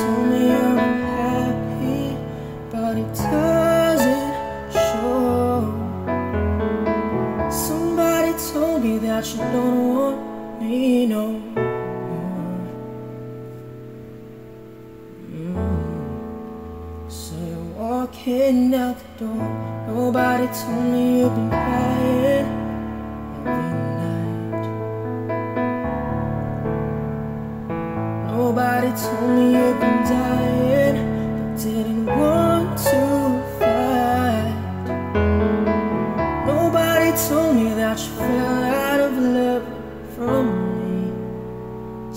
told me you're unhappy, but it doesn't show. Somebody told me that you don't want me no more. So you're walking out the door. Nobody told me you've been crying. Nobody told me you've been dying, but didn't want to fight. Nobody told me that you fell out of love from me,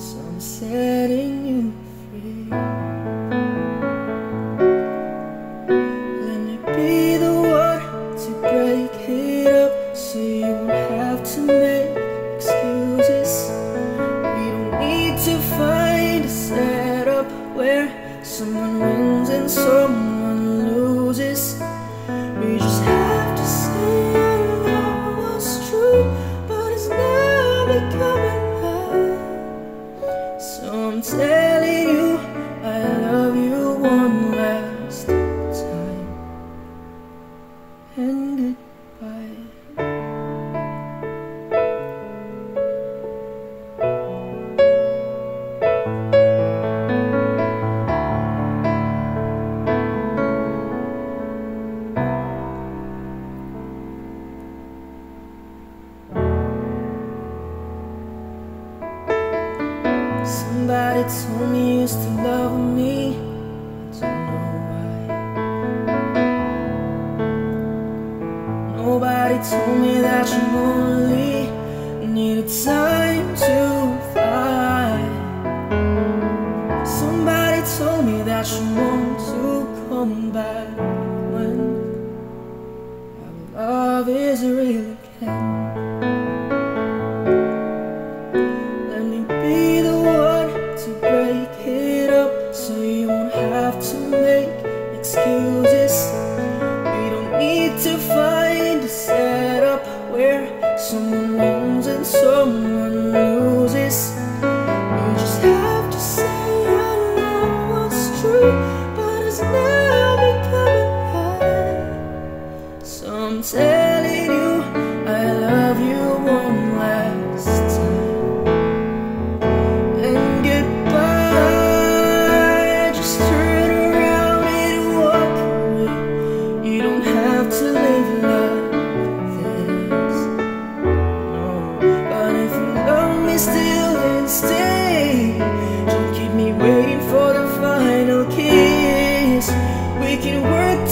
so I'm setting you free. Let me be the one to break it up, so you won't have to make excuses. We don't need to fight. Set up where someone wins and someone loses. We just have to say I love what's true, but it's now becoming love. So I'm telling you, I love you one last time. And goodbye. Somebody told me you used to love me, I don't know why. Nobody told me that you only needed time to fly. Somebody told me that you want to come back when our love is real again. To make excuses, we don't need to find a setup where someone wins and someone loses. You just have to say I love what's true, but it's now becoming hard. So I'm telling you, I love you one last time.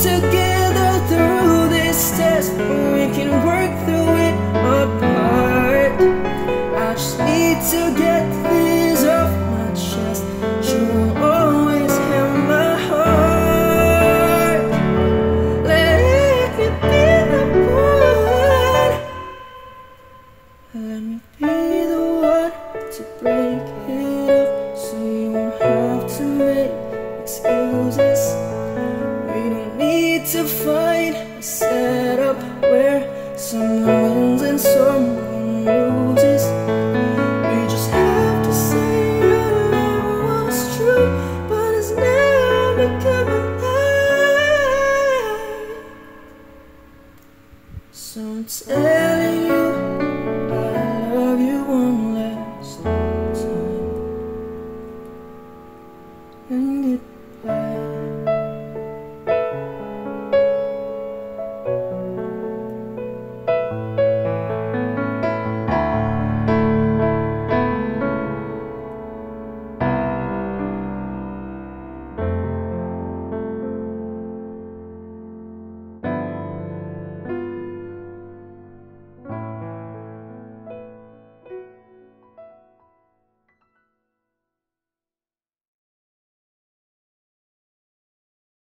Together through this test, but we can work through it apart. I just need to get this off my chest. You will always have my heart. Let me be the one. Let me be the one to break it.